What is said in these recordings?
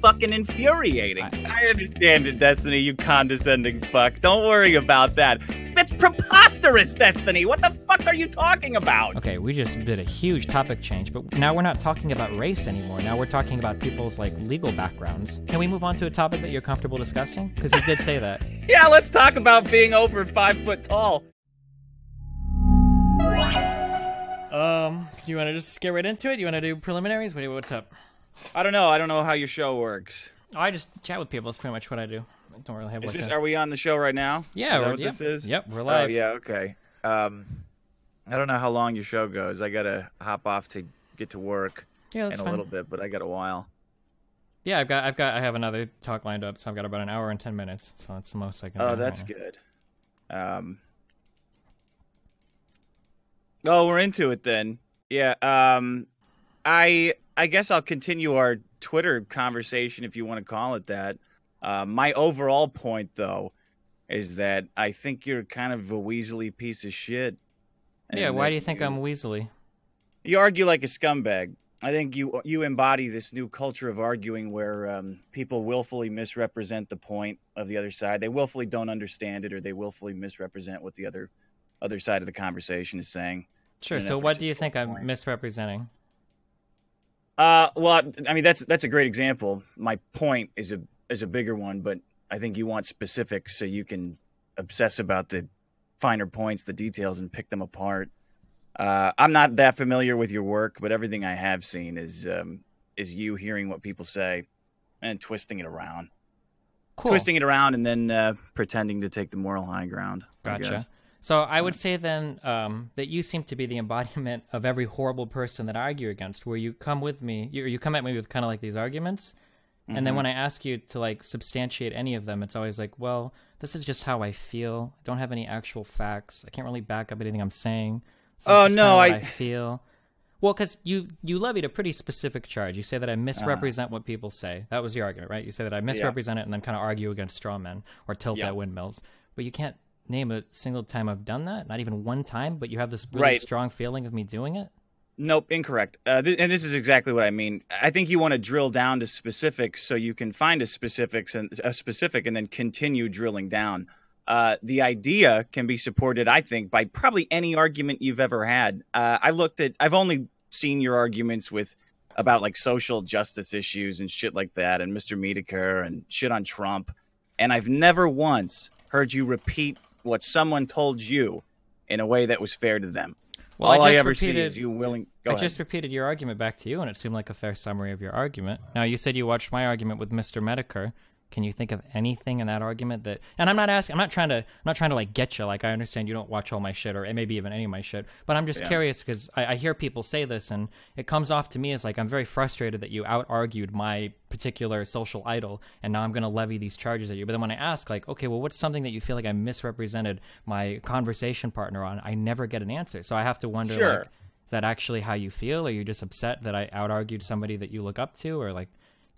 fucking infuriating. I understand it, Destiny, you condescending fuck. Don't worry about that. That's preposterous, Destiny. What the fuck are you talking about? Okay, we just did a huge topic change, but now we're not talking about race anymore. Now we're talking about people's, like, legal backgrounds. Can we move on to a topic that you're comfortable discussing? Because you did say that. Yeah, let's talk about being over 5 foot tall. You want to just get right into it? You want to do preliminaries? What's up? I don't know. I don't know how your show works. Oh, I just chat with people. That's pretty much what I do. I don't really have. Is like this, are we on the show right now? Yeah. Is that what this is? Yep, we're live. Oh, yeah, okay. I don't know how long your show goes. I got to hop off to get to work in a little bit, but I got a while. Yeah, I have another talk lined up, so I've got about an hour and 10 minutes, so that's the most I can do. Oh, that's good. Oh, we're into it then. Yeah, I guess I'll continue our Twitter conversation, if you want to call it that. My overall point, though, is that I think you're kind of a weaselly piece of shit. Yeah, why do you think I'm weaselly? You argue like a scumbag. I think you embody this new culture of arguing where people willfully misrepresent the point of the other side. They willfully don't understand it, or they willfully misrepresent what the other side of the conversation is saying. Sure, so what do you think I'm misrepresenting? Well, I mean, that's a great example. My point is a bigger one, but I think you want specifics so you can obsess about the finer points, the details, and pick them apart. I'm not that familiar with your work, but everything I have seen is you hearing what people say and twisting it around. Cool. Twisting it around and then pretending to take the moral high ground. Gotcha. So I would say then that you seem to be the embodiment of every horrible person that I argue against, where you come with me, you come at me with kind of like these arguments, mm-hmm. and then when I ask you to like substantiate any of them, it's always like, well, this is just how I feel. I don't have any actual facts. I can't really back up anything I'm saying. Oh no, I feel. Well, because you levied a pretty specific charge. You say that I misrepresent what people say. That was your argument, right? You say that I misrepresent it and then kind of argue against straw men or tilt at windmills, but you can't name a single time I've done that, not even one time, but you have this really strong feeling of me doing it? Nope, incorrect. And this is exactly what I mean. I think you want to drill down to specifics so you can find a specific and then continue drilling down. The idea can be supported, I think, by probably any argument you've ever had. I've only seen your arguments about like social justice issues and shit like that, and Mr. Medaker and shit on Trump, and I've never once heard you repeat what someone told you in a way that was fair to them. Well, all I ever see is you willing... Go ahead. I just repeated your argument back to you, and it seemed like a fair summary of your argument. Now, you said you watched my argument with Mr. Medaker. Can you think of anything in that argument that... And I'm not asking... I'm not trying to like get you. Like, I understand you don't watch all my shit, or maybe even any of my shit. But I'm just curious, because I hear people say this, and it comes off to me as like, I'm very frustrated that you out-argued my particular social idol, and now I'm going to levy these charges at you. But then when I ask, like, okay, well, what's something that you feel like I misrepresented my conversation partner on? I never get an answer. So I have to wonder, like, is that actually how you feel? Are you just upset that I out-argued somebody that you look up to, or like...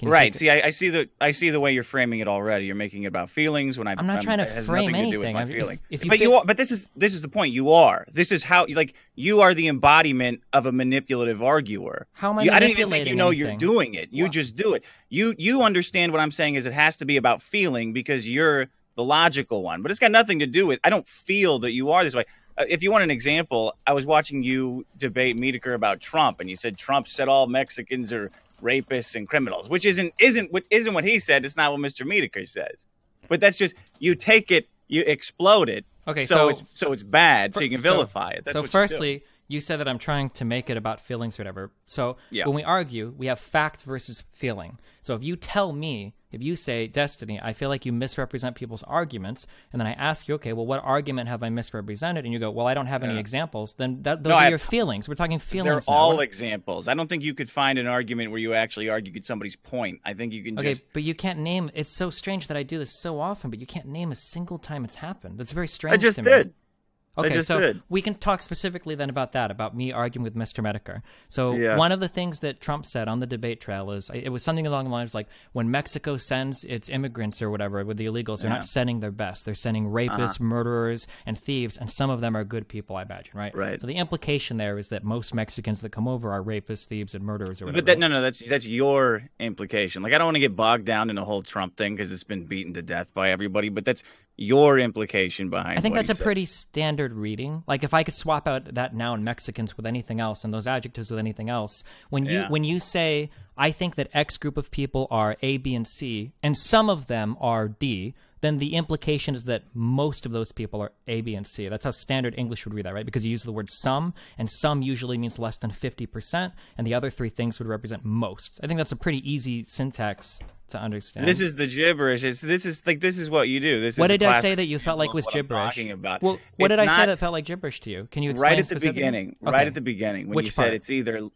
Right. See, I see the way you're framing it already. You're making it about feelings. When I'm not trying to frame anything. It has nothing to do with my feeling. But this is the point. You are. This is how. Like, you are the embodiment of a manipulative arguer. How am I? I didn't even think you know you're doing it. You just do it. You understand what I'm saying is it has to be about feeling because you're the logical one. But it's got nothing to do with. I don't feel that you are this way. If you want an example, I was watching you debate Medaker about Trump, and you said Trump said all Mexicans are rapists and criminals, which isn't what he said. It's not what Mr. Medaker says. But that's just, you take it, you explode it. Okay, so it's bad, so you can vilify it. That's so what firstly, you said that I'm trying to make it about feelings or whatever. So when we argue, we have fact versus feeling. So if you tell me, if you say, Destiny, I feel like you misrepresent people's arguments, and then I ask you, okay, well, what argument have I misrepresented? And you go, well, I don't have any examples. Then those are your feelings. We're talking feelings. They're all examples. I don't think you could find an argument where you actually argued somebody's point. I think you can just... Okay, but you can't name... It's so strange that I do this so often, but you can't name a single time it's happened. That's very strange to me. I just did. Okay, so we can talk specifically then about that, about me arguing with Mr. Medaker. So one of the things that Trump said on the debate trail is, it was something along the lines like, when Mexico sends its immigrants or whatever with the illegals, they're not sending their best. They're sending rapists, murderers, and thieves, and some of them are good people, I imagine, right? Right. So the implication there is that most Mexicans that come over are rapists, thieves, and murderers or whatever. But that, no, that's your implication. Like, I don't want to get bogged down in the whole Trump thing because it's been beaten to death by everybody, but that's your implication behind it. I think that's a pretty standard reading. Like, if I could swap out that noun Mexicans with anything else and those adjectives with anything else, when you say, I think that X group of people are A, B, and C, and some of them are D, then the implication is that most of those people are A, B, and C. That's how standard English would read that, right? Because you use the word some, and some usually means less than 50%, and the other three things would represent most. I think that's a pretty easy syntax to understand. This is the gibberish. This is what you do. This is what did I say that you felt like was gibberish? Well, what did I say that felt like gibberish to you? Can you explain? Right at the beginning. Okay. Right at the beginning, when you said it's either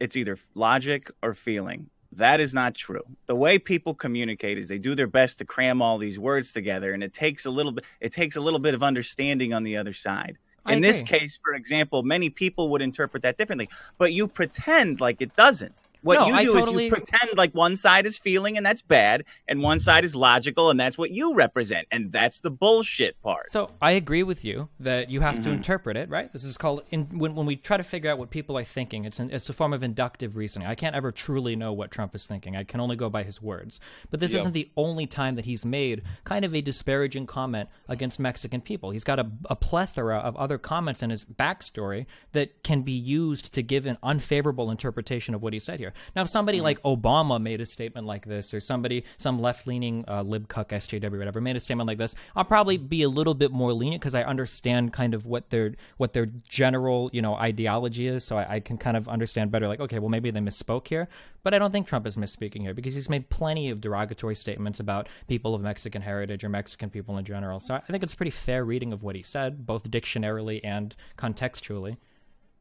logic or feeling. That is not true. The way people communicate is they do their best to cram all these words together, and it takes a little bit of understanding on the other side. In this case, for example, many people would interpret that differently, but you pretend like it doesn't. What you do is you pretend like one side is feeling, and that's bad, and one side is logical, and that's what you represent, and that's the bullshit part. So I agree with you that you have to interpret it, right? This is called, when we try to figure out what people are thinking, it's a form of inductive reasoning. I can't ever truly know what Trump is thinking. I can only go by his words. But this isn't the only time that he's made kind of a disparaging comment against Mexican people. He's got a plethora of other comments in his backstory that can be used to give an unfavorable interpretation of what he said here. Now, if somebody like Obama made a statement like this, or somebody, some left-leaning lib cuck, SJW, whatever, made a statement like this, I'll probably be a little bit more lenient because I understand kind of what their general, you know, ideology is. So I can kind of understand better, like, okay, well, maybe they misspoke here. But I don't think Trump is misspeaking here because he's made plenty of derogatory statements about people of Mexican heritage or Mexican people in general. So I think it's a pretty fair reading of what he said, both dictionarily and contextually.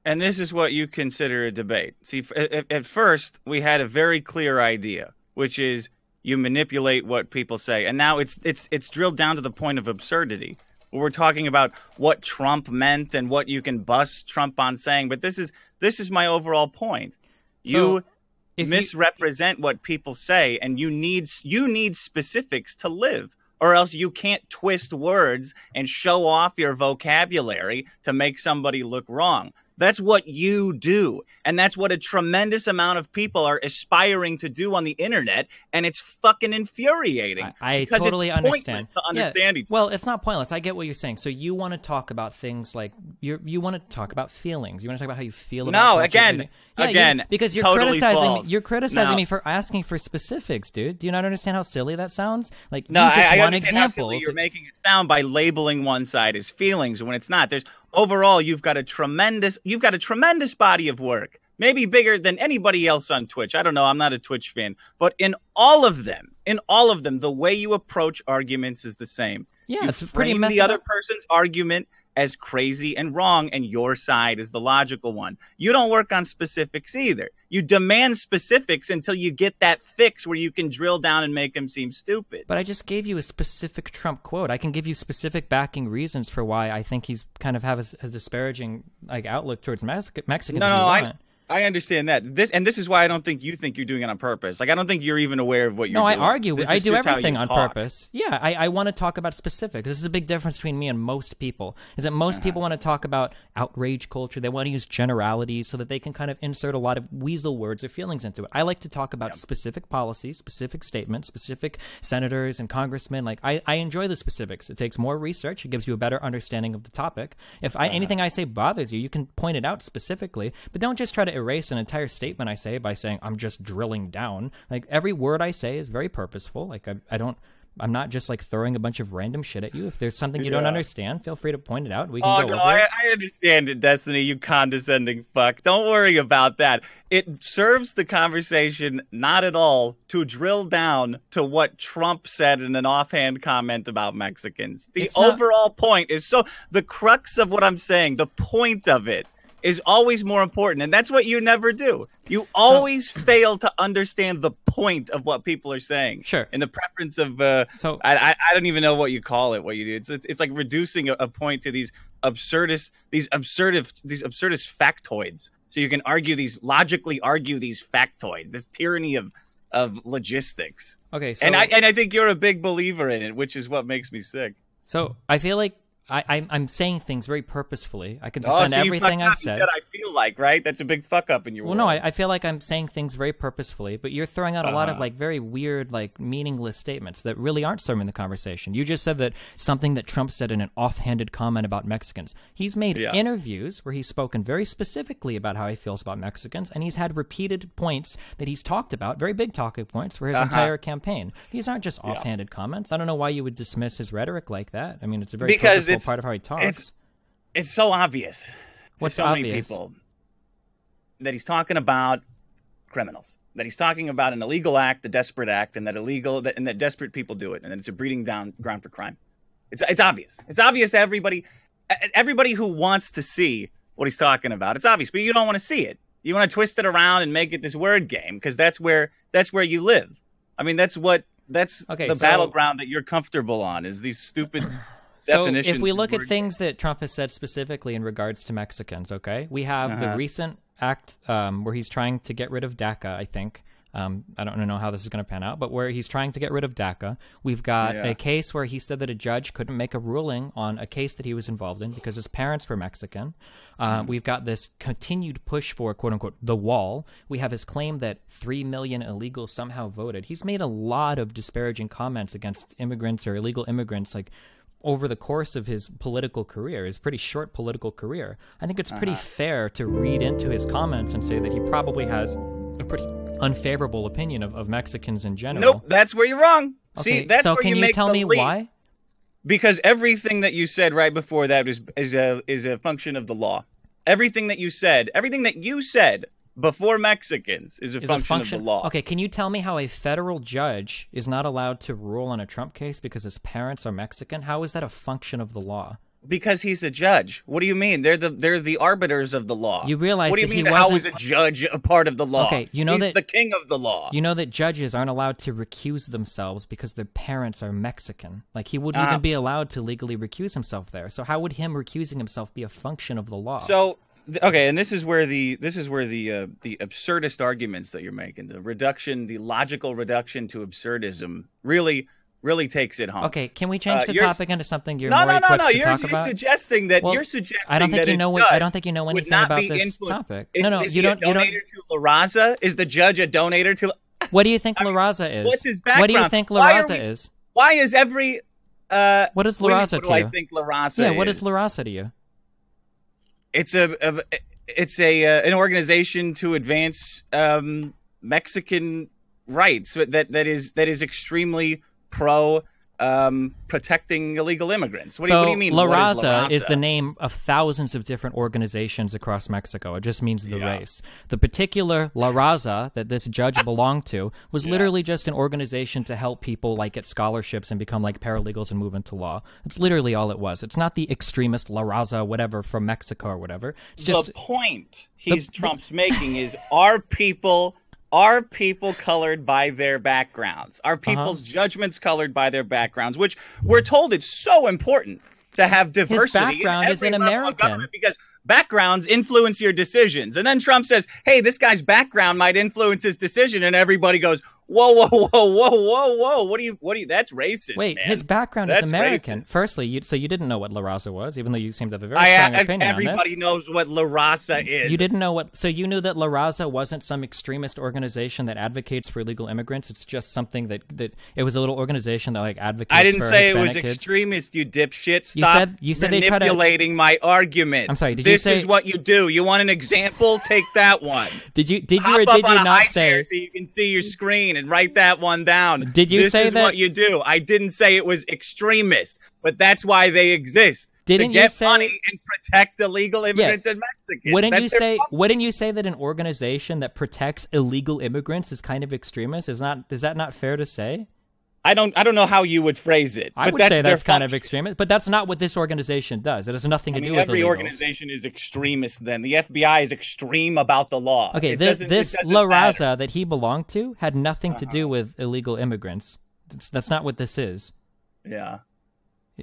And this is what you consider a debate. See, at first, we had a very clear idea, which is you manipulate what people say. And now it's drilled down to the point of absurdity. We're talking about what Trump meant and what you can bust Trump on saying. But this is my overall point. You misrepresent what people say, and you need specifics to live. Or else you can't twist words and show off your vocabulary to make somebody look wrong. That's what you do. And that's what a tremendous amount of people are aspiring to do on the internet. And it's fucking infuriating. I totally understand. To understand each other. Well, it's not pointless. I get what you're saying. So you want to talk about things like you want to talk about feelings. You want to talk about how you feel about because you're totally criticizing me, you're criticizing me for asking for specifics, dude. Do you not understand how silly that sounds? Like, no, I understand how silly you're making it sound by labeling one side as feelings when it's not. There's overall, you've got a tremendous body of work, maybe bigger than anybody else on Twitch. I don't know. I'm not a Twitch fan, but in all of them, the way you approach arguments is the same. Yeah, it's pretty much the other person's argument as crazy and wrong, and your side is the logical one. You don't work on specifics either. You demand specifics until you get that fix where you can drill down and make them seem stupid. But I just gave you a specific Trump quote. I can give you specific backing reasons for why I think he's kind of have a disparaging like outlook towards Mexicans. No, I understand that. This is why I don't think you're doing it on purpose. Like, I don't think you're even aware of what you're doing. No, I argue. I do everything on purpose. Yeah, I want to talk about specifics. This is a big difference between me and most people, is that most people want to talk about outrage culture. They want to use generalities so that they can kind of insert a lot of weasel words or feelings into it. I like to talk about specific policies, specific statements, specific senators and congressmen. Like, I enjoy the specifics. It takes more research. It gives you a better understanding of the topic. If anything I say bothers you, you can point it out specifically, but don't just try to erase an entire statement I say by saying I'm just drilling down. Like, every word I say is very purposeful. Like, I'm not just like throwing a bunch of random shit at you. If there's something you don't understand, feel free to point it out. We can go over it. I understand it, Destiny, you condescending fuck. Don't worry about that. It serves the conversation not at all to drill down to what Trump said in an offhand comment about Mexicans. The overall point is the crux of what I'm saying, the point of it, is always more important, and that's what you never do. You always fail to understand the point of what people are saying. Sure. And the preference of I don't even know what you call it. What you do, it's like reducing a point to these absurdist factoids. So you can logically argue these factoids. This tyranny of logistics. Okay, so and I think you're a big believer in it, which is what makes me sick. So I feel like I'm saying things very purposefully. I can defend everything I've said. You said I feel like, right? That's a big fuck up in your world. Well, no, I feel like I'm saying things very purposefully, but you're throwing out a lot of like very weird, like meaningless statements that really aren't serving the conversation. You just said that something that Trump said in an offhanded comment about Mexicans. He's made interviews where he's spoken very specifically about how he feels about Mexicans, and he's had repeated points that he's talked about, very big talking points for his entire campaign. These aren't just offhanded comments. I don't know why you would dismiss his rhetoric like that. I mean, it's a very part of how he talks. It's so obvious to so many people that he's talking about criminals, that he's talking about an illegal act, a desperate act, and that desperate people do it, and that it's a breeding ground for crime. It's obvious. It's obvious to everybody who wants to see what he's talking about. It's obvious, but you don't want to see it. You want to twist it around and make it this word game because that's where you live. I mean, that's the battleground that you're comfortable on is these stupid. So if we look at things that Trump has said specifically in regards to Mexicans, okay, we have the recent act where he's trying to get rid of DACA, I think. I don't know how this is going to pan out, but where he's trying to get rid of DACA. We've got a case where he said that a judge couldn't make a ruling on a case that he was involved in because his parents were Mexican. We've got this continued push for, quote unquote, the wall. We have his claim that 3 million illegals somehow voted. He's made a lot of disparaging comments against immigrants or illegal immigrants, like, over the course of his political career, his pretty short political career. I think it's pretty fair to read into his comments and say that he probably has a pretty unfavorable opinion of Mexicans in general. Nope, that's where you're wrong. Okay, see, that's so where you make the leap. So can you tell me why? Because everything that you said right before that is a function of the law. Everything that you said before Mexicans is a function of the law. Okay, can you tell me how a federal judge is not allowed to rule on a Trump case because his parents are Mexican? How is that a function of the law? Because he's a judge. What do you mean? They're the arbiters of the law. You realize what do you mean? How is a judge a part of the law? Okay, you know he's the king of the law. You know that judges aren't allowed to recuse themselves because their parents are Mexican. Like he wouldn't even be allowed to legally recuse himself there. So how would him recusing himself be a function of the law? So. Okay, and this is where the absurdist arguments that you're making, the logical reduction to absurdism, really takes it home. Okay, can we change the topic into something you're suggesting that I don't think you know what I don't think you know anything about this topic. Is he a donator to La Raza? Is the judge a donator to? What do you think La Raza is? What's his background? What do you think La Raza is? Why is every? What is La Raza to you? I think La Raza. Yeah, what is La Raza to you? It's an organization to advance Mexican rights that is extremely pro protecting illegal immigrants. What do you mean? La Raza is the name of thousands of different organizations across Mexico. It just means the race. The particular La Raza that this judge belonged to was literally just an organization to help people like get scholarships and become like paralegals and move into law. It's literally all it was. It's not the extremist La Raza whatever from Mexico or whatever. It's just the point Trump's making is Are people colored by their backgrounds? Are people's judgments colored by their backgrounds? Which we're told it's so important to have diversity. His background is an American. Because backgrounds influence your decisions. And then Trump says, hey, this guy's background might influence his decision. And everybody goes, whoa. What do you, that's racist. Wait, man. His background is American. Racist. Firstly, you didn't know what La Raza was, even though you seemed to have a very strong opinion on this. Everybody knows what La Raza is. You didn't know what, so you knew that La Raza wasn't some extremist organization that advocates for illegal immigrants. It's just something that it was a little organization that like advocates. I didn't say Hispanic it was kids. Extremist, you dipshit. Stop you said manipulating my argument. I'm sorry. Did this you say, is what you do? You want an example? Take that one. Did you not say? So you can see your screen. And write that one down. Did you say that? This is what you do. I didn't say it was extremist, but that's why they exist. Didn't you say money and protect illegal immigrants and Mexicans? Wouldn't you say that an organization that protects illegal immigrants is kind of extremist? Is that not fair to say? I don't know how you would phrase it. I would say that's kind of extremist, but that's not what this organization does. It has nothing to do with illegals. Every organization is extremist then. The FBI is extreme about the law. Okay, this La Raza that he belonged to had nothing to do with illegal immigrants. That's not what this is. Yeah.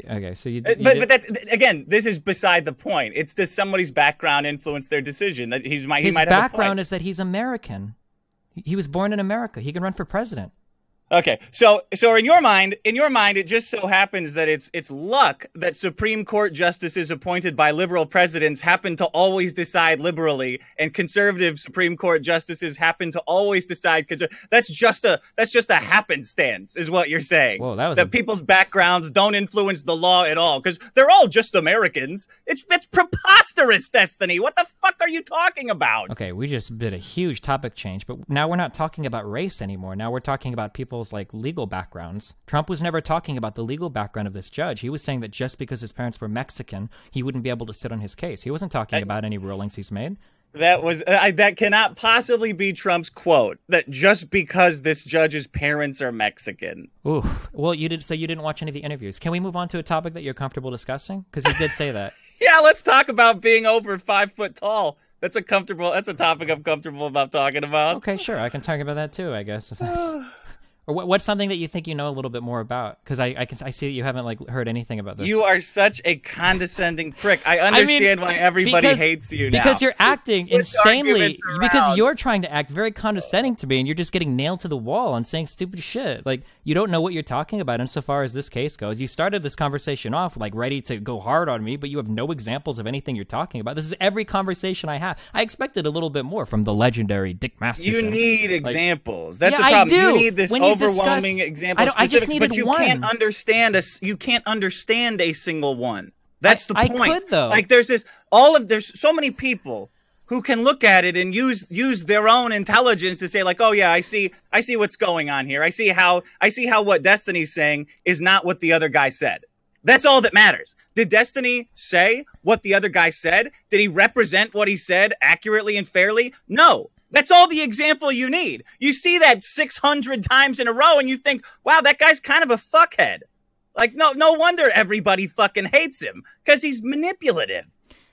Okay, so but that's again. This is beside the point. It's does somebody's background influence their decision? That he's my. His might background have a point. Is that he's American. He was born in America. He can run for president. Okay, so in your mind, it just so happens that it's luck that Supreme Court justices appointed by liberal presidents happen to always decide liberally, and conservative Supreme Court justices happen to always decide conservative. That's just a happenstance, is what you're saying. Whoa, that people's backgrounds don't influence the law at all because they're all just Americans. It's preposterous, Destiny. What the fuck are you talking about? Okay, we just did a huge topic change, but now we're not talking about race anymore. Now we're talking about people. Like legal backgrounds. Trump was never talking about the legal background of this judge. He was saying that just because his parents were Mexican, he wouldn't be able to sit on his case. He wasn't talking about any rulings he's made. That cannot possibly be Trump's quote. That just because this judge's parents are Mexican. Oof. Well, you did say you didn't watch any of the interviews. Can we move on to a topic that you're comfortable discussing? Because he did say that. Yeah, let's talk about being over 5 foot tall. That's a topic I'm comfortable about talking about. Okay, sure. I can talk about that too, I guess. If that's... Or what's something that you think you know a little bit more about? Because I see that you haven't like heard anything about this. You are such a condescending prick. I understand why everybody hates you now. Because you're acting insanely. Because you're trying to act very condescending to me, and you're just getting nailed to the wall and saying stupid shit. Like you don't know what you're talking about. Insofar as this case goes, you started this conversation off like ready to go hard on me, but you have no examples of anything you're talking about. This is every conversation I have. I expected a little bit more from the legendary Dick Masterson. You need examples. That's the problem. I do. You need this. Overwhelming examples, but you can't understand a single one. That's the point. I could, though. Like there's so many people who can look at it and use their own intelligence to say like, oh yeah, I see what's going on here. I see how what Destiny's saying is not what the other guy said. That's all that matters. Did Destiny say what the other guy said? Did he represent what he said accurately and fairly? No. That's all the example you need. You see that 600 times in a row and you think, wow, that guy's kind of a fuckhead. Like, no wonder everybody fucking hates him because he's manipulative.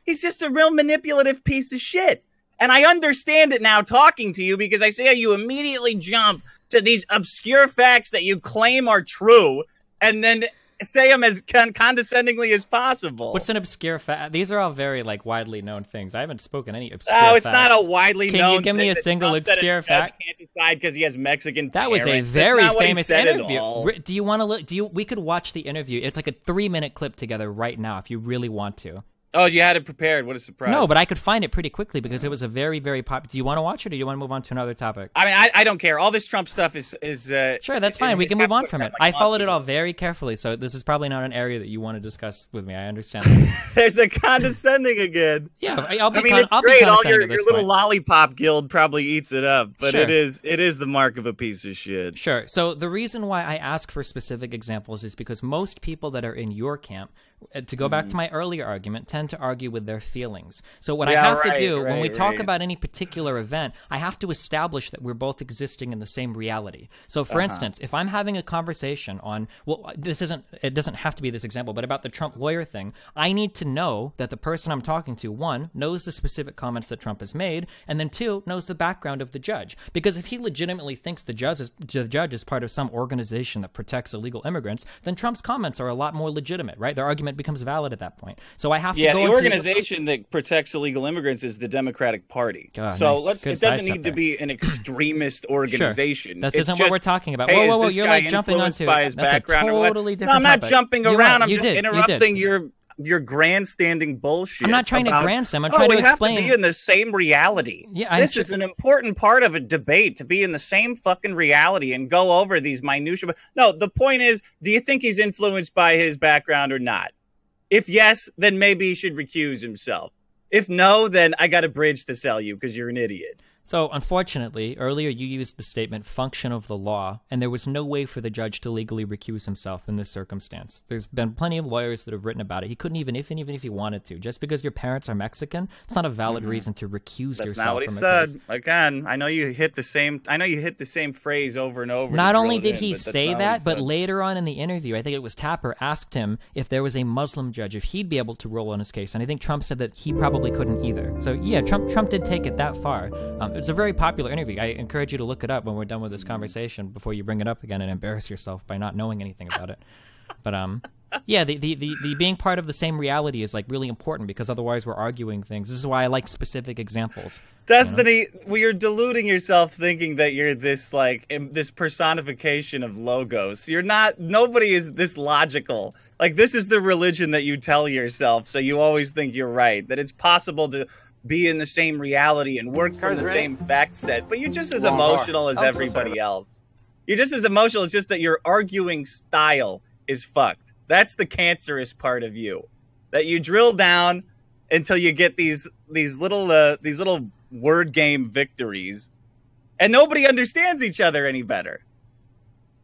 He's just a real manipulative piece of shit. And I understand it now talking to you because I see how you immediately jump to these obscure facts that you claim are true and then say them as condescendingly as possible. What's an obscure fact? These are all very like widely known things. I haven't spoken any obscure facts. Oh, it's not a widely known thing. Can you give me a single obscure fact? Can't decide because he has Mexican parents. That was a very famous interview. Do you want to look? We could watch the interview. It's like a 3-minute clip together right now if you really want to. Oh, you had it prepared. What a surprise. No, but I could find it pretty quickly because it was a very, very popular. Do you want to watch it or do you want to move on to another topic? I mean, I don't care. All this Trump stuff is sure, that's fine. We can move on from it. I followed it all very carefully, so this is probably not an area that you want to discuss with me. I understand that. There's the condescending again. Yeah, I mean, it's great. All your little lollipop guild probably eats it up, but sure. It is the mark of a piece of shit. Sure. So the reason why I ask for specific examples is because most people that are in your camp, to go back to my earlier argument, tend to argue with their feelings. So what I have to do when we talk about any particular event, I have to establish that we're both existing in the same reality. So for instance, if I'm having a conversation on, well, it doesn't have to be this example, but about the Trump lawyer thing, I need to know that the person I'm talking to, one, knows the specific comments that Trump has made, and then two, knows the background of the judge. Because if he legitimately thinks the judge is part of some organization that protects illegal immigrants, then Trump's comments are a lot more legitimate, right? Their argument becomes valid at that point. So I have to go into... Yeah, the organization that protects illegal immigrants is the Democratic Party. Oh, so nice. It doesn't need to be an extremist organization. Sure. That isn't what we're talking about. Hey, whoa, you're like jumping onto his background. That's a totally different topic. No, I'm not jumping around. I'm just interrupting your grandstanding bullshit. I'm not trying to grandstand. I'm trying to explain. We have to be in the same reality. Yeah, this is an important part of a debate, to be in the same fucking reality and go over these minutiae. No, the point is, do you think he's influenced by his background or not? If yes, then maybe he should recuse himself. If no, then I got a bridge to sell you because you're an idiot. So unfortunately, earlier you used the statement function of the law, and there was no way for the judge to legally recuse himself in this circumstance. There's been plenty of lawyers that have written about it. He couldn't even if he wanted to. Just because your parents are Mexican, it's not a valid reason to recuse yourself. That's not what he said. Again, I know you hit the same phrase over and over. Not only did he say that, but later on in the interview, I think it was Tapper asked him if there was a Muslim judge, if he'd be able to rule on his case, and I think Trump said that he probably couldn't either. So yeah, Trump did take it that far. It's a very popular interview. I encourage you to look it up when we're done with this conversation before you bring it up again and embarrass yourself by not knowing anything about it. But Yeah, the being part of the same reality is like really important, because otherwise we're arguing things. This is why I like specific examples. Destiny, you know? Well, you're deluding yourself thinking that you're this like this personification of logos. You're not. Nobody is this logical. Like, this is the religion that you tell yourself, so you always think you're right, that it's possible to be in the same reality and work from the same fact set. But you're just as emotional as everybody else. You're just as emotional. It's just that your arguing style is fucked. That's the cancerous part of you, that you drill down until you get these little word game victories, and nobody understands each other any better.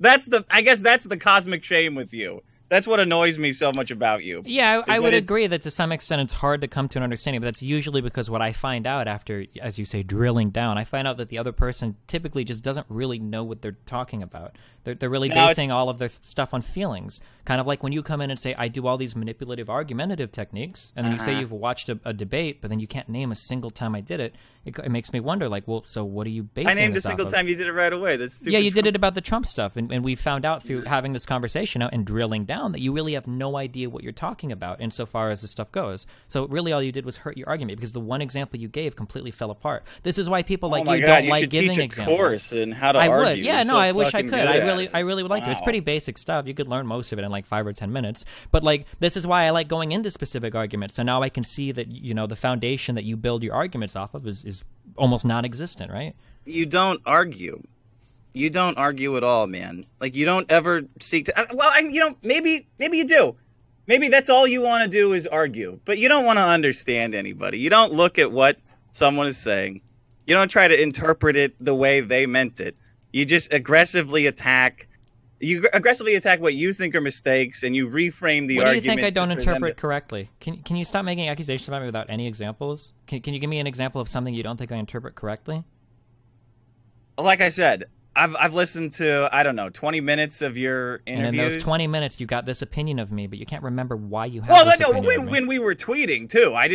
That's the, I guess that's the cosmic shame with you. That's what annoys me so much about you. Yeah, I would agree that to some extent it's hard to come to an understanding, but that's usually because what I find out after, as you say, drilling down, I find out that the other person typically just doesn't really know what they're talking about. They're really basing all of their stuff on feelings. Kind of like when you come in and say, I do all these manipulative argumentative techniques, and then you say you've watched a debate, but then you can't name a single time I did it. It makes me wonder, like, well, so what are you basing this off of? I named a single time you did it right away. That's stupid. Yeah, you did it about the Trump stuff, and we found out through having this conversation and drilling down that you really have no idea what you're talking about insofar as this stuff goes. So really all you did was hurt your argument, because the one example you gave completely fell apart. This is why people like you don't like giving examples. Course in how to argue. I would. Yeah, no, I wish I could. I really would like to. It's pretty basic stuff. You could learn most of it in like 5 or 10 minutes. But like, this is why I like going into specific arguments. So now I can see that, you know, the foundation that you build your arguments off of is almost non-existent, right? You don't argue. You don't argue at all, man. Like, you don't ever seek to. Well, you know, maybe you do. Maybe that's all you want to do is argue. But you don't want to understand anybody. You don't look at what someone is saying. You don't try to interpret it the way they meant it. You just aggressively attack. You aggressively attack what you think are mistakes, and you reframe the argument. What do you think I don't interpret correctly? Can you stop making accusations about me without any examples? Can you give me an example of something you don't think I interpret correctly? Like I said, I've listened to, I don't know, 20 minutes of your interviews. And in those 20 minutes, you got this opinion of me, but you can't remember why you have this opinion of me. When we were tweeting, too. I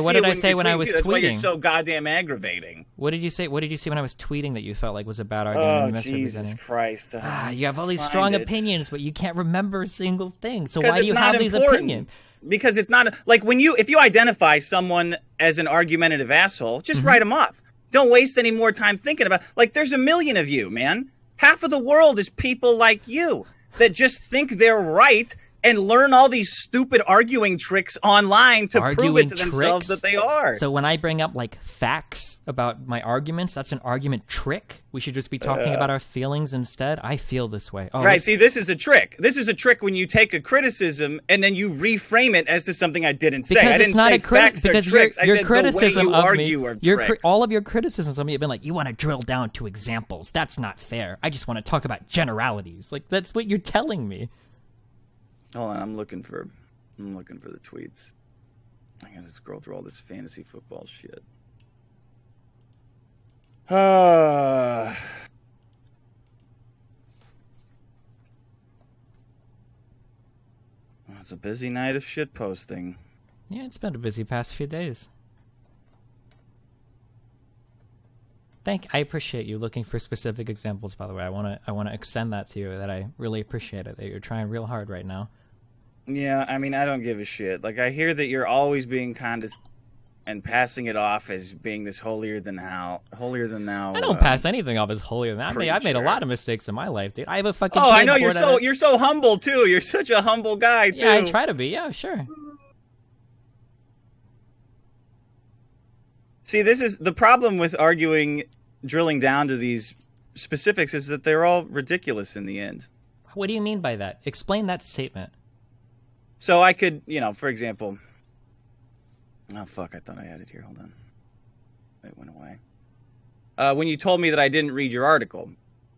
what did I say when I was tweeting? That's why you're so goddamn aggravating. What did you say? What did you see when I was tweeting that you felt like was a bad argument? Oh, Jesus Christ. You have all these strong opinions, but you can't remember a single thing. So why do you have these opinions? Because it's not, like, when you, if you identify someone as an argumentative asshole, just write them off. Don't waste any more time thinking about, like, there's a million of you, man. Half of the world is people like you that just think they're right and learn all these stupid arguing tricks online to prove it to themselves that they are. So when I bring up, like, facts about my arguments, that's an argument trick? We should just be talking about our feelings instead? I feel this way. Oh, right, see, this is a trick. This is a trick when you take a criticism and then you reframe it as to something I didn't say. I didn't say facts are tricks. I said the way you argue are tricks. All of your criticisms of me have been like, you want to drill down to examples. That's not fair. I just want to talk about generalities. Like, that's what you're telling me. Hold on, I'm looking for the tweets. I gotta scroll through all this fantasy football shit. It's a busy night of shit posting. Yeah, it's been a busy past few days. I appreciate you looking for specific examples, by the way. I wanna extend that to you, that I really appreciate it, that you're trying real hard right now. Yeah, I mean, I don't give a shit. Like, I hear that you're always being condescending and passing it off as being this holier than thou. I don't pass anything off as holier than that. I've made a lot of mistakes in my life, dude. I have a fucking. Oh, I know you're so humble too. You're such a humble guy too. Yeah, I try to be. Yeah, sure. See, this is the problem with arguing, drilling down to these specifics, is that they're all ridiculous in the end. What do you mean by that? Explain that statement. So I could, you know, for example. Oh, fuck, I thought I had it here. Hold on. It went away. When you told me that I didn't read your article,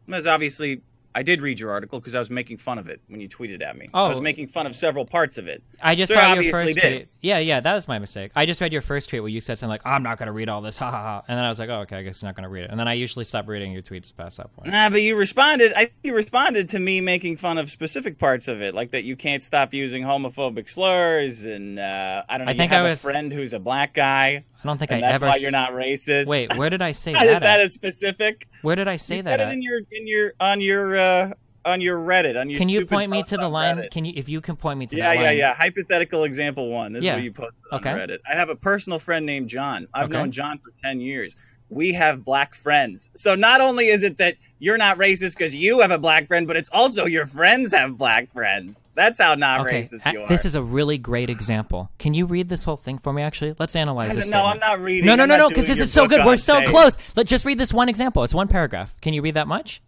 because obviously I did read your article because I was making fun of it when you tweeted at me. Oh. I was making fun of several parts of it. I just saw your first tweet. Yeah, yeah, that was my mistake. I just read your first tweet where you said something like, I'm not going to read all this, ha ha ha. And then I was like, oh, okay, I guess I'm not going to read it. And then I usually stop reading your tweets past that point. Nah, but you responded. I think you responded to me making fun of specific parts of it, like that you can't stop using homophobic slurs and I don't know, I think I have a friend who's a black guy. I don't think I ever. That's why you're not racist. Wait, where did I say that? Is that a specific? Where did I say that? You said it in your on your on your Reddit, on your Can you point me to the line? Reddit. Can you, if you can point me to that line? Yeah. Hypothetical example one. This is what you posted on Reddit. I have a personal friend named John. I've known John for 10 years. We have black friends. So not only is it that you're not racist because you have a black friend, but it's also your friends have black friends. That's how not racist you are. This is a really great example. Can you read this whole thing for me, actually? Let's analyze this. No, I'm not reading. No, because this is so good. We're so close. Let's just read this one example. It's one paragraph. Can you read that much?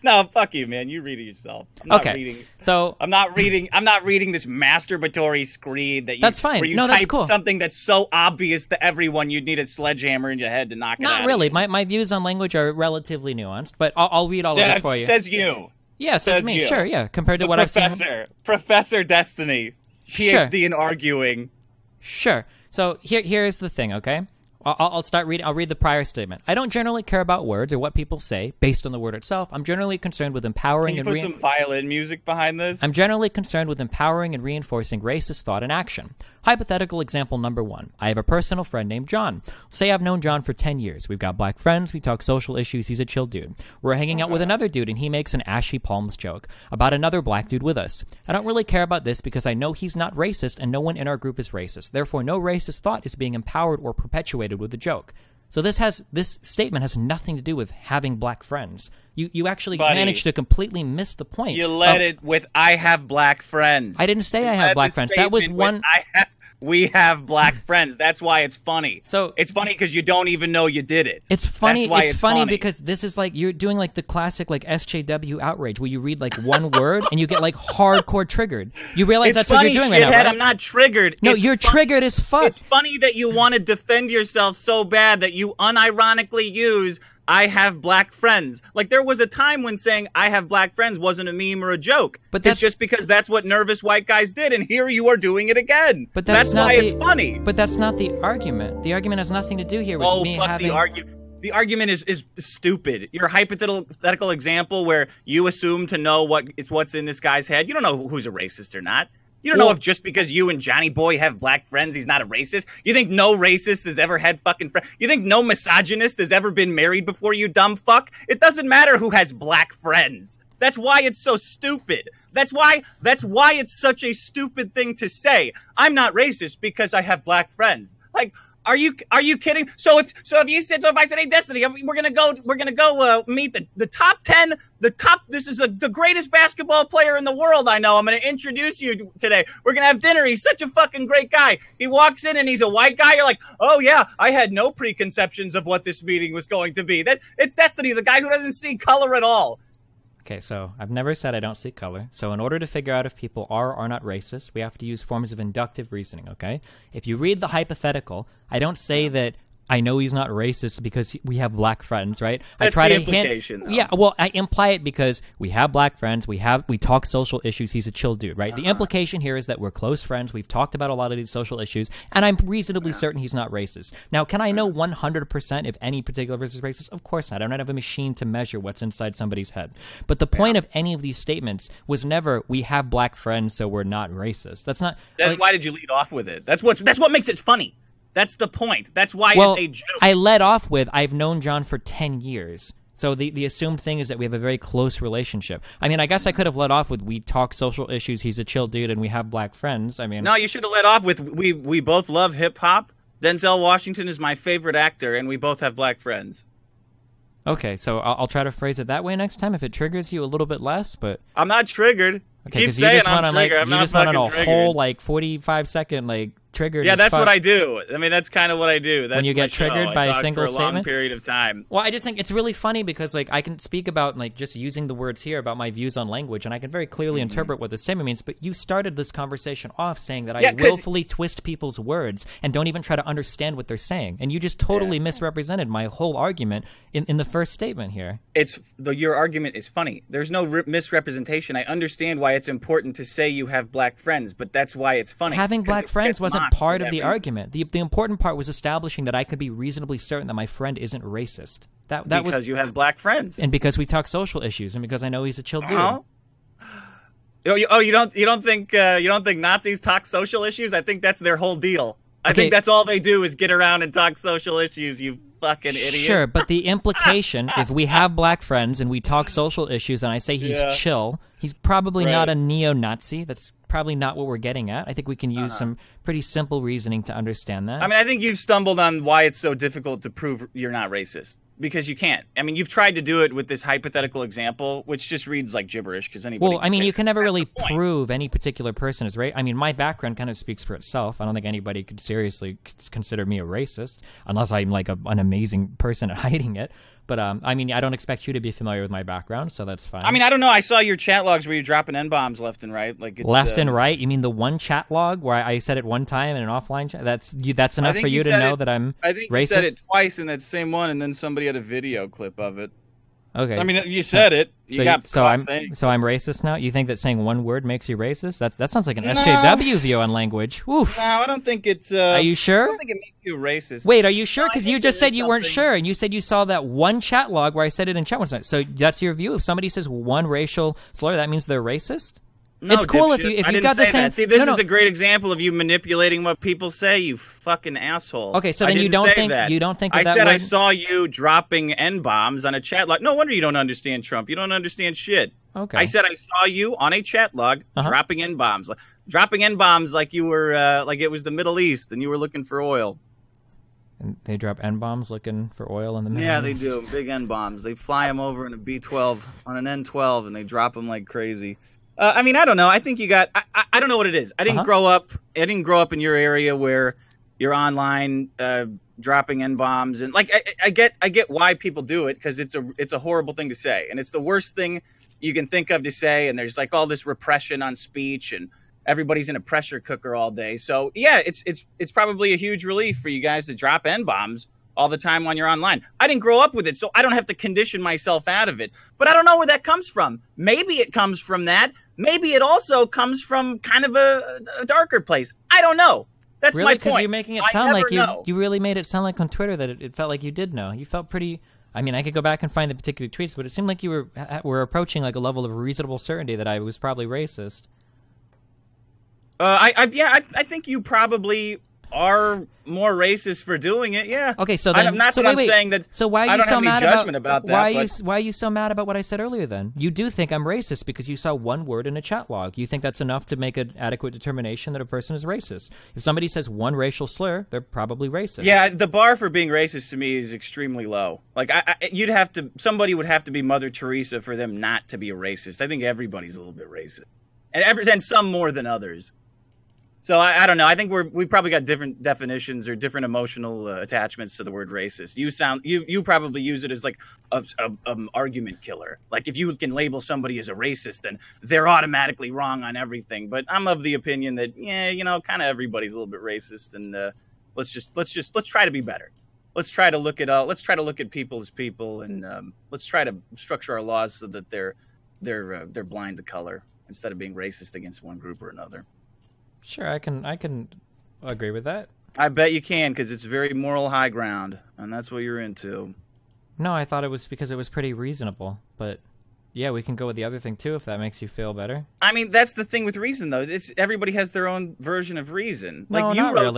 No, fuck you, man. You read it yourself. I'm not reading. So I'm not reading this masturbatory screed that you That's fine. Where you type that's cool. something that's so obvious to everyone you'd need a sledgehammer in your head to knock it out. Not really. My views on language are relatively nuanced, but I'll read all of this for you. Says you. Yeah, it says me. You. Sure, yeah. Compared to the what I've seen. Professor Destiny, PhD in arguing. Sure. So here is the thing, okay? I'll start reading. I'll read the prior statement. I don't generally care about words or what people say based on the word itself. I'm generally concerned with empowering and reinforcing. Can you put some violin music behind this? I'm generally concerned with empowering and reinforcing racist thought and action. Hypothetical example number one. I have a personal friend named John. Say I've known John for 10 years. We've got black friends. We talk social issues. He's a chill dude. We're hanging out with another dude, and he makes an ashy palms joke about another black dude with us. I don't really care about this because I know he's not racist, and no one in our group is racist. Therefore, no racist thought is being empowered or perpetuated with the joke. So this statement has nothing to do with having black friends. You actually managed to completely miss the point. You led it with I have black friends. I didn't say I have black friends. That was one. We have black friends. That's why it's funny. So it's funny because you don't even know you did it. It's funny. That's why it's funny because this is like you're doing like the classic like SJW outrage where you read like one word and you get like hardcore triggered. You realize that's what you're doing right now. Right? I'm not triggered. No, you're triggered as fuck. It's funny that you want to defend yourself so bad that you unironically use I have black friends. Like there was a time when saying I have black friends wasn't a meme or a joke. But that's just because that's what nervous white guys did, and here you are doing it again. But that's not why it's funny. But that's not the argument. The argument has nothing to do here with me having... Oh, fuck the argument. The argument is stupid. Your hypothetical example where you assume to know what's in this guy's head. You don't know who's a racist or not. You don't know if just because you and Johnny Boy have black friends, he's not a racist. You think no racist has ever had fucking friends? You think no misogynist has ever been married before, you dumb fuck? It doesn't matter who has black friends. That's why it's so stupid. That's why it's such a stupid thing to say. I'm not racist because I have black friends. Like, are you kidding? So if I said, hey Destiny, we're gonna go meet the top 10. This is the greatest basketball player in the world I know. I'm gonna introduce you today. We're gonna have dinner. He's such a fucking great guy. He walks in and he's a white guy. You're like, oh yeah, I had no preconceptions of what this meeting was going to be. It's Destiny, the guy who doesn't see color at all. Okay, so I've never said I don't see color. So in order to figure out if people are or are not racist, we have to use forms of inductive reasoning, okay? If you read the hypothetical, I don't say that I know he's not racist because we have black friends, right? That's the implication, though. Yeah, well, I imply it because we have black friends, we talk social issues, he's a chill dude, right? The implication here is that we're close friends, we've talked about a lot of these social issues, and I'm reasonably certain he's not racist. Now, can I know 100% if any particular person is racist? Of course not. I don't have a machine to measure what's inside somebody's head. But the point of any of these statements was never, we have black friends, so we're not racist. That's not... why did you lead off with it? That's what makes it funny. That's the point. That's why it's a joke. I led off with, I've known John for 10 years. So the assumed thing is that we have a very close relationship. I mean, I guess I could have led off with, we talk social issues, he's a chill dude, and we have black friends. I mean... No, you should have led off with, we both love hip-hop, Denzel Washington is my favorite actor, and we both have black friends. Okay, so I'll try to phrase it that way next time if it triggers you a little bit less, but... I'm not triggered. Okay, keep saying I'm triggered. I'm not fucking triggered. You just went on a whole, like, 45-second, like... Yeah, that's what I do. I mean, that's kind of what I do. That's when you get triggered by a single statement? For a long period of time. Well, I just think it's really funny because, like, I can speak about, like, just using the words here about my views on language, and I can very clearly interpret what the statement means, but you started this conversation off saying that I willfully twist people's words and don't even try to understand what they're saying, and you just totally misrepresented my whole argument in the first statement here. Your argument is funny. There's no misrepresentation. I understand why it's important to say you have black friends, but that's why it's funny. Having black friends wasn't part of the argument. The important part was establishing that I could be reasonably certain that my friend isn't racist. That was because you have black friends, and because we talk social issues, and because I know he's a chill dude. You don't think Nazis talk social issues? I think that's their whole deal. I think that's all they do is get around and talk social issues, you fucking idiot. Sure, but the implication, if we have black friends and we talk social issues and I say he's chill, he's probably not a neo-Nazi. That's probably not what we're getting at. I think we can use some pretty simple reasoning to understand that. I mean, I think you've stumbled on why it's so difficult to prove you're not racist. Because you can't. I mean, you've tried to do it with this hypothetical example, which just reads like gibberish because anybody can say, you can never really prove any particular person is right. I mean, my background kind of speaks for itself. I don't think anybody could seriously consider me a racist unless I'm like an amazing person at hiding it. But, I mean, I don't expect you to be familiar with my background, so that's fine. I mean, I don't know. I saw your chat logs where you're dropping N-bombs left and right. Like it's, left and right? You mean the one chat log where I said it one time in an offline chat? That's enough for you to know that I'm racist? I think you said it twice in that same one, and then somebody had a video clip of it. Okay. I mean, you said it. So I'm racist now? You think that saying one word makes you racist? That sounds like an SJW view on language. Oof. No, I don't think it's... are you sure? I don't think it makes you racist. Wait, are you sure? Because you just said you weren't sure, and you said you saw that one chat log where I said it in chat once night. So that's your view? If somebody says one racial slur, that means they're racist? No, it's cool if you got the same... See, this is a great example of you manipulating what people say, you fucking asshole. Okay, so then you don't think that I said I saw you dropping N-bombs on a chat log. No wonder you don't understand Trump. You don't understand shit. Okay. I said I saw you on a chat log dropping N-bombs. Dropping N-bombs like you were like it was the Middle East and you were looking for oil. And they drop N-bombs looking for oil in the Middle East. Yeah, they do. Big N-bombs. They fly them over in a B-12 on an N-12 and they drop them like crazy. I mean, I don't know. I think you got. I don't know what it is. I didn't grow up. I didn't grow up in your area where you're online dropping N-bombs and like. I get why people do it because it's a horrible thing to say and it's the worst thing you can think of to say. And there's like all this repression on speech and everybody's in a pressure cooker all day. So yeah, it's probably a huge relief for you guys to drop N-bombs all the time when you're online. I didn't grow up with it, so I don't have to condition myself out of it. But I don't know where that comes from. Maybe it comes from that. Maybe it also comes from kind of a darker place. I don't know. That's my point. Really, because you're making it sound like you really made it sound like on Twitter that it felt like you did know. You felt pretty... I mean, I could go back and find the particular tweets, but it seemed like you were approaching like a level of reasonable certainty that I was probably racist. I think you probably... are more racist for doing it, yeah. Okay, so then... Why are you so mad about what I said earlier, then? You do think I'm racist because you saw one word in a chat log. You think that's enough to make an adequate determination that a person is racist. If somebody says one racial slur, they're probably racist. Yeah, the bar for being racist to me is extremely low. Like, you'd have to... Somebody would have to be Mother Teresa for them not to be a racist. I think everybody's a little bit racist. And some more than others. So I don't know. I think we probably got different definitions or different emotional attachments to the word racist. You probably use it as like an argument killer. Like if you can label somebody as a racist, then they're automatically wrong on everything. But I'm of the opinion that kind of everybody's a little bit racist, and let's try to be better. Let's try to look at people as people, and let's try to structure our laws so that they're blind to color instead of being racist against one group or another. Sure, I can agree with that. I bet you can, because it's very moral high ground, and that's what you're into. No, I thought it was because it was pretty reasonable, but yeah, we can go with the other thing too if that makes you feel better. I mean, that's the thing with reason, though. Everybody has their own version of reason. Like, no, you wrote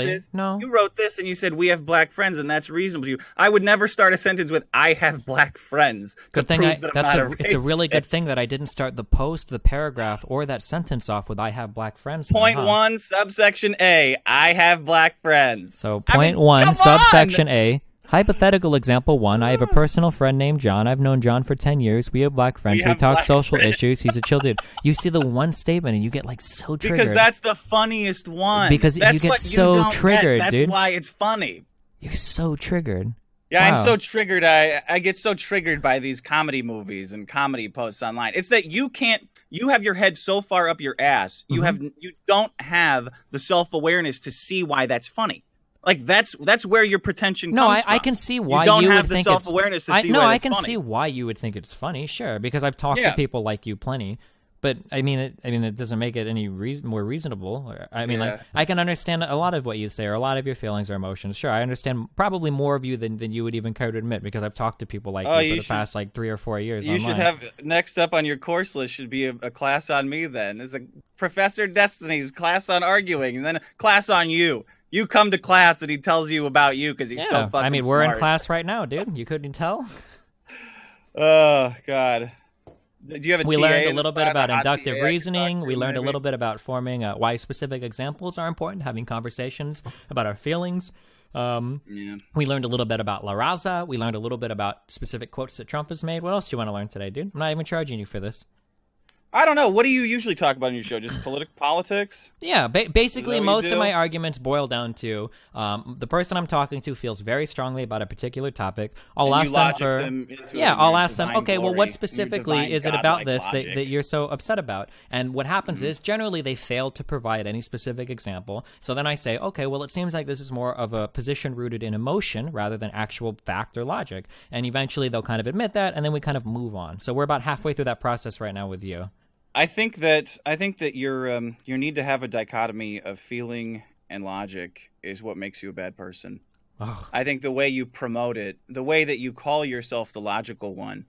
this, and you said we have black friends, and that's reasonable to you. I would never start a sentence with "I have black friends" to prove that I'm not a racist. It's a really good thing that I didn't start the post, the paragraph, or that sentence off with "I have black friends." Point one, subsection A. I have black friends. So point one, subsection A. Hypothetical example one, I have a personal friend named John. I've known John for 10 years. We have black friends. We talk social issues. He's a chill dude. You see the one statement and you get like so triggered. Because that's the funniest one. Because you get so triggered, dude. That's why it's funny. You're so triggered. Yeah, wow. I'm so triggered. I get so triggered by these comedy movies and comedy posts online. It's that you can't... You have your head so far up your ass. You don't have the self-awareness to see why that's funny. Like that's where your pretension comes from. I can see why you would think it's funny. I can see why you would think it's funny, sure, because I've talked to people like you plenty. But I mean, it doesn't make it any more reasonable. Or, I mean, like I can understand a lot of what you say or a lot of your feelings or emotions. Sure, I understand probably more of you than you would even care to admit because I've talked to people like you for the past like 3 or 4 years. You should have next up on your course list should be a class on me. Then it's a Professor Destiny's class on arguing, and then a class on you. You come to class and he tells you about you because he's so fucking smart. I mean, we're in class right now, dude. You couldn't tell. Oh, God. Do you have a TA learned a little bit about inductive reasoning. We learned a little bit about forming why specific examples are important, having conversations about our feelings. We learned a little bit about La Raza. We learned a little bit about specific quotes that Trump has made. What else do you want to learn today, dude? I'm not even charging you for this. I don't know. What do you usually talk about in your show? Just politics? Yeah. Basically, most of my arguments boil down to the person I'm talking to feels very strongly about a particular topic. I'll ask them, okay, well, what specifically is it about this that you're so upset about? And what happens is generally they fail to provide any specific example. So then I say, okay, well, it seems like this is more of a position rooted in emotion rather than actual fact or logic. And eventually they'll kind of admit that, and then we kind of move on. So we're about halfway through that process right now with you. I think that your need to have a dichotomy of feeling and logic is what makes you a bad person. Oh. I think the way you promote it, the way that you call yourself the logical one,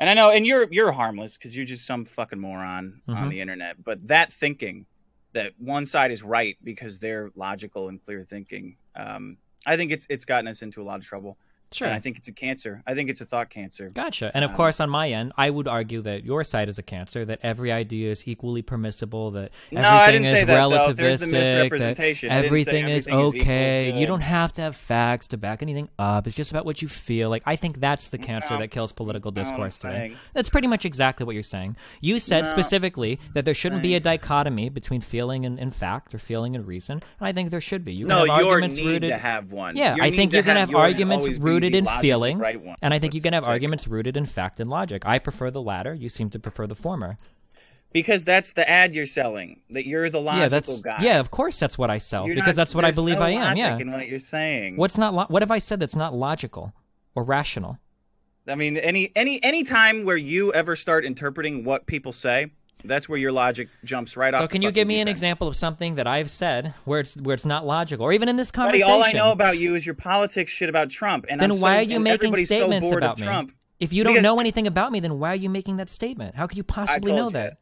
and I know, and you're harmless because you're just some fucking moron on the internet. But that thinking that one side is right because they're logical and clear thinking, I think it's gotten us into a lot of trouble. Sure. And I think it's a cancer. I think it's a thought cancer. Gotcha. And of course, on my end, I would argue that your side is a cancer, that every idea is equally permissible, that everything is relativistic, there's the misrepresentation. Everything is okay. You don't have to have facts to back anything up. It's just about what you feel. Like, I think that's the cancer that kills political discourse today. That's pretty much exactly what you're saying. You said specifically that there shouldn't be a dichotomy between feeling and fact or feeling and reason. And I think there should be. You can have arguments rooted... to have one. Yeah, I think you can have arguments rooted in feeling, and I think you can have arguments rooted in fact and logic. I prefer the latter. You seem to prefer the former. Because that's the ad you're selling, that you're the logical guy. Yeah, of course that's what I sell, because that's what I believe I am. Yeah. In what you're saying. What have I said that's not logical or rational? I mean, any time where you ever start interpreting what people say, that's where your logic jumps right off. So can you give me an example of something that I've said where it's not logical, or even in this conversation? Buddy, all I know about you is your politics shit about Trump. And then why are you making statements about me? If you don't know anything about me, then why are you making that statement? How could you possibly know that?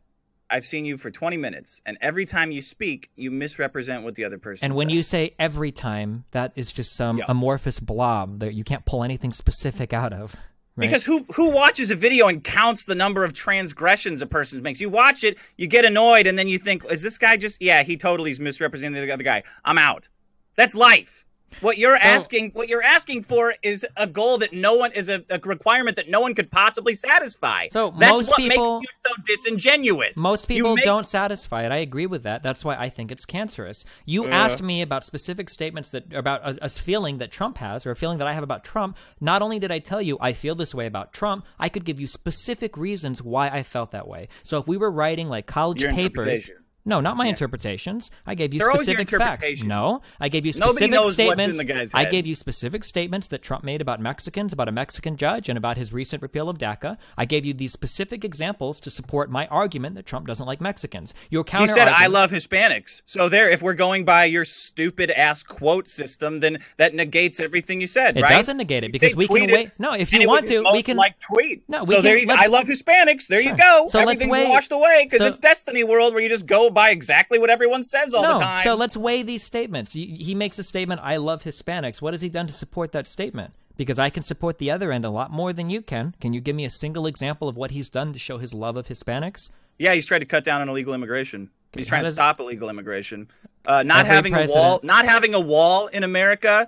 I've seen you for 20 minutes, and every time you speak, you misrepresent what the other person says. And when you say every time, that is just some amorphous blob that you can't pull anything specific out of. Right. Because who watches a video and counts the number of transgressions a person makes? You watch it, you get annoyed, and then you think, is this guy just, he totally is misrepresenting the other guy. I'm out. That's life. What you're asking for is a goal that no one is a requirement that no one could possibly satisfy. So that's what makes you so disingenuous. Most people don't satisfy it. I agree with that. That's why I think it's cancerous. You asked me about specific statements that about a feeling that Trump has, or a feeling that I have about Trump. Not only did I tell you I feel this way about Trump, I could give you specific reasons why I felt that way. So if we were writing like college papers. No, not my interpretations. I gave you specific facts. No, I gave you specific statements. I gave you specific statements that Trump made about Mexicans, about a Mexican judge, and about his recent repeal of DACA. I gave you these specific examples to support my argument that Trump doesn't like Mexicans. Your counter argument. He said, I love Hispanics. So there, if we're going by your stupid-ass quote system, then that negates everything you said, right? It doesn't negate it, because we can wait. No, if you want to, we can... like tweet. No, so there you go. I love Hispanics. There you go. Everything's washed away, because it's Destiny world where you just go by exactly what everyone says all the time. So let's weigh these statements. He makes a statement, I love Hispanics. What has he done to support that statement? Because I can support the other end a lot more than you can. Can you give me a single example of what he's done to show his love of Hispanics? Yeah, he's tried to cut down on illegal immigration. He's trying to stop illegal immigration. Not having a wall in America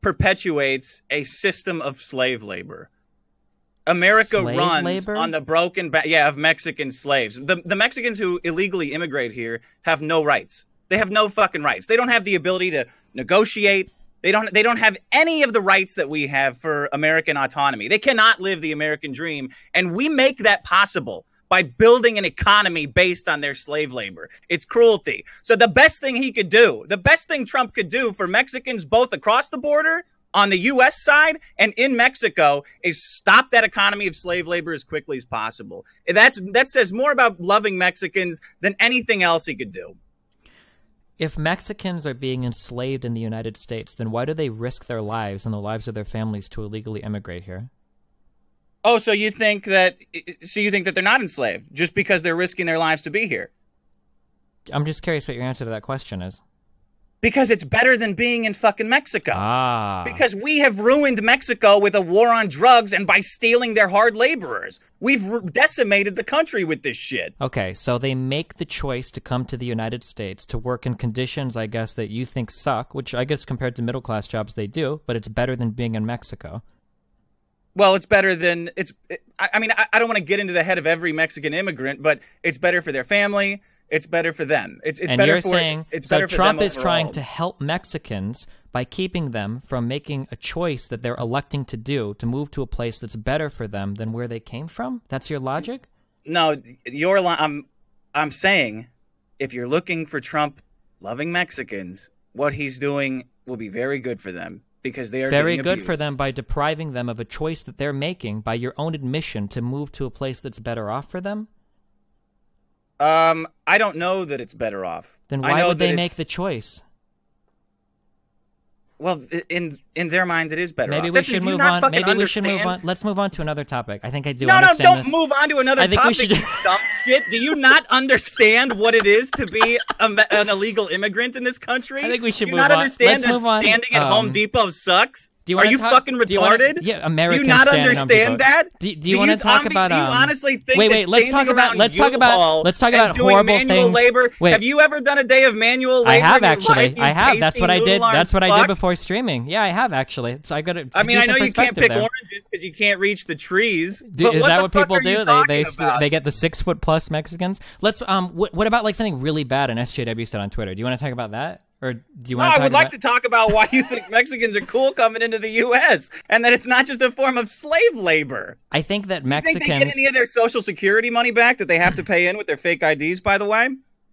perpetuates a system of slave labor. America runs on the broken back of Mexican slaves. The Mexicans who illegally immigrate here have no rights. They have no fucking rights. They don't have the ability to negotiate. They don't have any of the rights that we have for American autonomy. They cannot live the American dream, and we make that possible by building an economy based on their slave labor. It's cruelty. So the best thing he could do, the best thing Trump could do for Mexicans both across the border on the U.S. side and in Mexico is stop that economy of slave labor as quickly as possible. That says more about loving Mexicans than anything else he could do. If Mexicans are being enslaved in the United States, then why do they risk their lives and the lives of their families to illegally immigrate here? Oh, so you think that they're not enslaved just because they're risking their lives to be here? I'm just curious what your answer to that question is. Because it's better than being in fucking Mexico. Ah. Because we have ruined Mexico with a war on drugs and by stealing their hard laborers. We've decimated the country with this shit. Okay, so they make the choice to come to the United States to work in conditions, I guess, that you think suck, which I guess compared to middle-class jobs they do, but it's better than being in Mexico. Well, it's better than – I mean, I don't want to get into the head of every Mexican immigrant, but it's better for their family. It's better for them. Trump is trying to help Mexicans by keeping them from making a choice that they're electing to do to move to a place that's better for them than where they came from. That's your logic? No, I'm saying if you're looking for Trump loving Mexicans, what he's doing will be very good for them because they are very good for them by depriving them of a choice that they're making by your own admission to move to a place that's better off for them. I don't know that it's better off. Then why would they make the choice? Well, in their mind, it is better off. Maybe we should move on. Maybe we should move on. Let's move on to another topic. I think I do understand this. No, don't move on to another topic, you dumb shit. Do you not understand what it is to be an illegal immigrant in this country? I think we should move on. Do you not understand that standing at Home Depot sucks? Are you fucking retarded? Yeah, American. Do you not understand that? Do you want to talk about? Do you honestly think? Wait. Let's talk about horrible things. Labor. Wait. Have you ever done a day of manual labor? I have actually. I have. That's what I did. That's what I did before streaming. Yeah, I have actually. So I got to. I mean, I know you can't pick oranges because you can't reach the trees. Is that what people do? They get the 6 foot plus Mexicans. Let's What about like something really bad? And SJW said on Twitter. Do you want to talk about that? Or do you want to talk about... like to talk about why you think Mexicans are cool coming into the U.S. and that it's not just a form of slave labor. I think that Mexicans... Do you think they get any of their Social Security money back that they have to pay in with their fake IDs, by the way?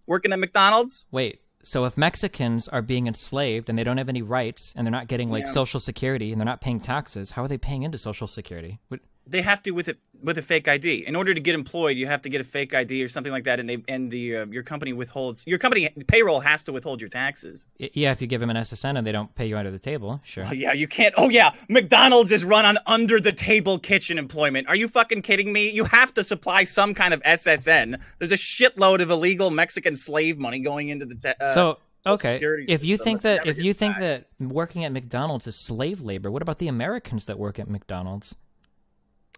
Working at McDonald's? Wait, so if Mexicans are being enslaved and they don't have any rights and they're not getting, like, Social Security and they're not paying taxes, how are they paying into Social Security? What... They have to with a fake ID. In order to get employed, you have to get a fake ID or something like that, and your company withholds your company payroll has to withhold your taxes. Yeah, if you give them an SSN and they don't pay you under the table, sure. Oh, yeah, you can't. Oh yeah, McDonald's is run on under the table kitchen employment. Are you fucking kidding me? You have to supply some kind of SSN. There's a shitload of illegal Mexican slave money going into the Social Security if you think that working at McDonald's is slave labor, what about the Americans that work at McDonald's?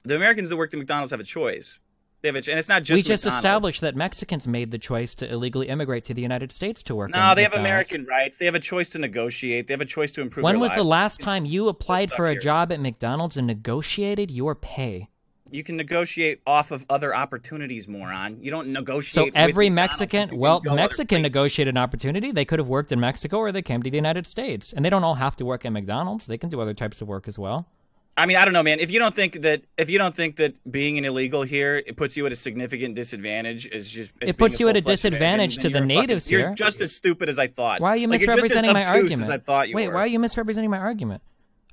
The Americans that worked at McDonald's have a choice. They have a and it's not just. We just established that Mexicans made the choice to illegally immigrate to the United States to work. No, they have American rights. They have a choice to negotiate. They have a choice to improve. When was the last time you applied for a job at McDonald's and negotiated your pay? You can negotiate off of other opportunities, moron. You don't negotiate. So every Mexican, well, Mexican negotiated an opportunity. They could have worked in Mexico or they came to the United States, and they don't all have to work at McDonald's. They can do other types of work as well. I mean, I don't know, man. If you don't think that being an illegal here it puts you at a significant disadvantage, is just it puts you at a disadvantage to the natives here. You're just as stupid as I thought. Why are you misrepresenting my argument? Wait, why are you misrepresenting my argument?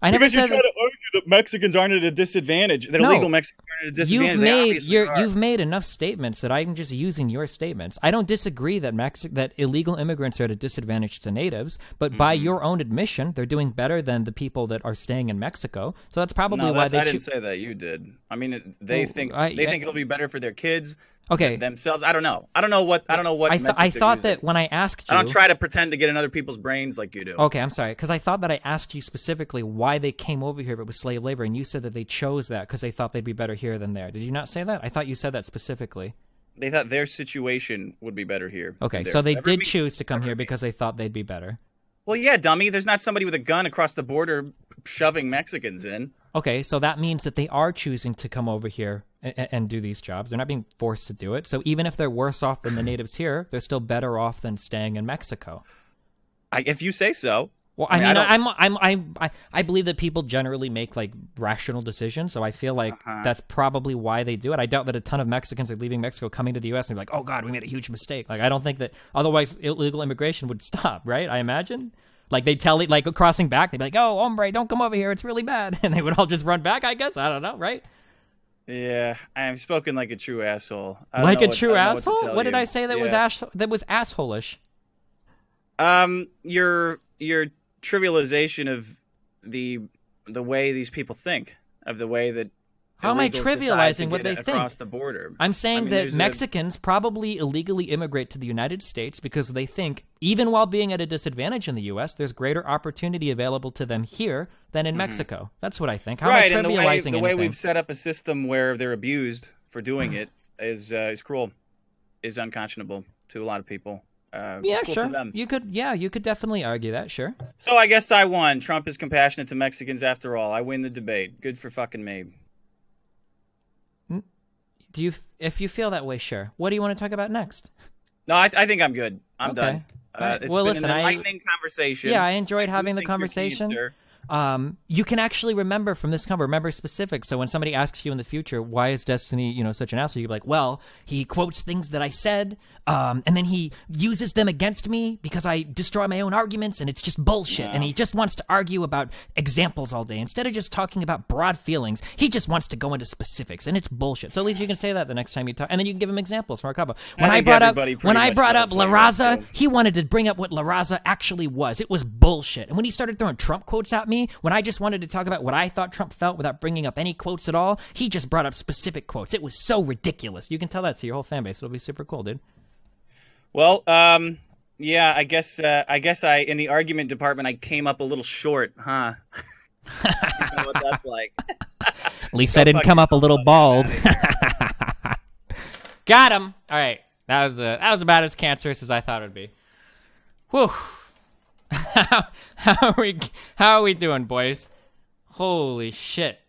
I never said that. That Mexicans aren't at a disadvantage. That illegal Mexicans aren't at a disadvantage. You've made enough statements that I'm just using your statements. I don't disagree that illegal immigrants are at a disadvantage to natives, but by your own admission, they're doing better than the people that are staying in Mexico. So that's probably why they. I didn't say that. You did. I mean, they think it'll be better for their kids. Okay. Themselves. I don't know. I don't know what. I thought that when I asked you, I don't try to pretend to get in other people's brains like you do. Okay, I'm sorry, because I thought that I asked you specifically why they came over here if it was slave labor, and you said that they chose that because they thought they'd be better here than there. Did you not say that? I thought you said that specifically. They thought their situation would be better here. Okay, so they did choose to come here because they thought they'd be better. Well, yeah, dummy. There's not somebody with a gun across the border shoving Mexicans in. Okay, so that means that they are choosing to come over here and do these jobs. They're not being forced to do it. So even if they're worse off than the natives here, they're still better off than staying in Mexico. If you say so. Well, I mean, I believe that people generally make like rational decisions, so I feel like that's probably why they do it. I doubt that a ton of Mexicans are leaving Mexico, coming to the U.S. and be like, "Oh God, we made a huge mistake." Like I don't think that. Otherwise, illegal immigration would stop, right? I imagine. Like they tell it, like crossing back, they'd be like, "Oh, hombre, don't come over here; it's really bad," and they would all just run back. I guess I don't know, right? Yeah, I've spoken like a true asshole. Like a true asshole? What did I say that was assholish? Your trivialization of the way these people think, of the way that How am I trivializing what they think? Across the border. I'm saying that Mexicans probably illegally immigrate to the United States because they think, even while being at a disadvantage in the U.S., there's greater opportunity available to them here than in Mexico. That's what I think. How am I trivializing anything? The way we've set up a system where they're abused for doing it is cruel, is unconscionable to a lot of people. Yeah, sure. You could definitely argue that, sure. So I guess I won. Trump is compassionate to Mexicans after all. I win the debate. Good for fucking me. Do you, if you feel that way, sure. What do you want to talk about next? No, I think I'm good. I'm done. It's been an enlightening conversation. Yeah, I enjoyed having the conversation. You can actually remember from this cover, remember specifics. So when somebody asks you in the future, why is Destiny, you know, such an asshole? You're like, well, he quotes things that I said, and then he uses them against me because I destroy my own arguments, and it's just bullshit. Yeah. And he just wants to argue about examples all day. Instead of just talking about broad feelings, he just wants to go into specifics, and it's bullshit. So at least you can say that the next time you talk, and then you can give him examples from our cover. When I brought up La Raza, he wanted to bring up what La Raza actually was. It was bullshit. And when he started throwing Trump quotes at me, when I just wanted to talk about what I thought Trump felt without bringing up any quotes at all, he just brought up specific quotes. It was so ridiculous. You can tell that to your whole fan base. It'll be super cool, dude. Well, yeah, I guess in the argument department, I came up a little short, huh? You know what that's like. At least I didn't come up a little bald. Got him. All right. That was about as cancerous as I thought it would be. Whew. How are we doing, boys? Holy shit.